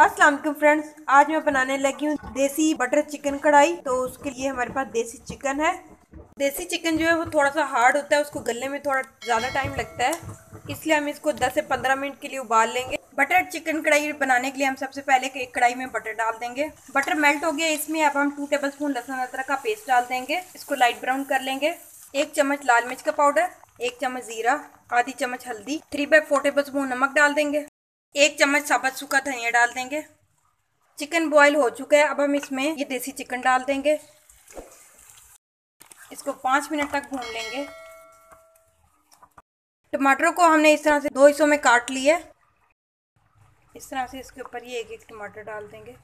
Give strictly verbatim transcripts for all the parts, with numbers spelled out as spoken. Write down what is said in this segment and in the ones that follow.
अस्सलाम वालेकुम फ्रेंड्स, आज मैं बनाने लगी हूँ देसी बटर चिकन कढ़ाई। तो उसके लिए हमारे पास देसी चिकन है। देसी चिकन जो है वो थोड़ा सा हार्ड होता है, उसको गलने में थोड़ा ज़्यादा टाइम लगता है, इसलिए हम इसको दस से पंद्रह मिनट के लिए उबाल लेंगे। बटर चिकन कढ़ाई बनाने के लिए हम सबसे पहले एक कढ़ाई में बटर डाल देंगे। बटर मेल्ट हो गया, इसमें अब हम टू टेबल स्पून लहसुन अदरक का पेस्ट डाल देंगे। इसको लाइट ब्राउन कर लेंगे। एक चम्मच लाल मिर्च का पाउडर, एक चम्मच जीरा, आधी चम्मच हल्दी, three by four tablespoon नमक डाल देंगे। एक चम्मच साबुत सूखा धनिया डाल देंगे। चिकन बॉईल हो चुका है, अब हम इसमें ये देसी चिकन डाल देंगे। इसको पाँच मिनट तक भून लेंगे। टमाटरों को हमने इस तरह से दो हिस्सों में काट लिया है। इस तरह से इसके ऊपर ये एक एक टमाटर डाल देंगे।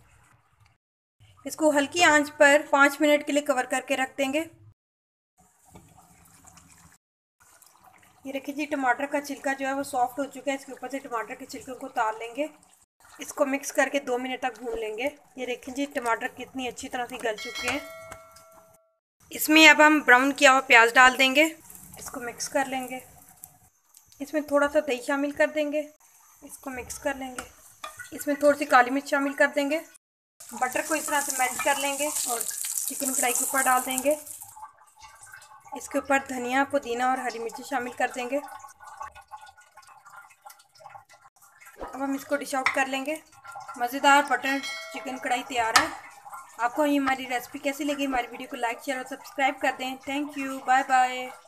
इसको हल्की आंच पर पाँच मिनट के लिए कवर करके रख देंगे। ये देखिए जी, टमाटर का छिलका जो है वो सॉफ्ट हो चुका है। इसके ऊपर से टमाटर के छिलके को उतार लेंगे। इसको मिक्स करके दो मिनट तक भून लेंगे। ये देखिए जी, टमाटर कितनी अच्छी तरह से गल चुके हैं। इसमें अब हम ब्राउन किया हुआ प्याज डाल देंगे। इसको मिक्स कर लेंगे। इसमें थोड़ा सा दही शामिल कर देंगे। इसको मिक्स कर लेंगे। इसमें थोड़ी सी काली मिर्च शामिल कर देंगे। बटर को इस तरह से मेल्ट कर लेंगे और चिकन कढ़ाई के ऊपर डाल देंगे। इसके ऊपर धनिया, पुदीना और हरी मिर्ची शामिल कर देंगे। अब हम इसको डिश आउट कर लेंगे। मज़ेदार बटर चिकन कढ़ाई तैयार है। आपको ये हमारी रेसिपी कैसी लगी? हमारी वीडियो को लाइक, शेयर और सब्सक्राइब कर दें। Thank you, bye bye.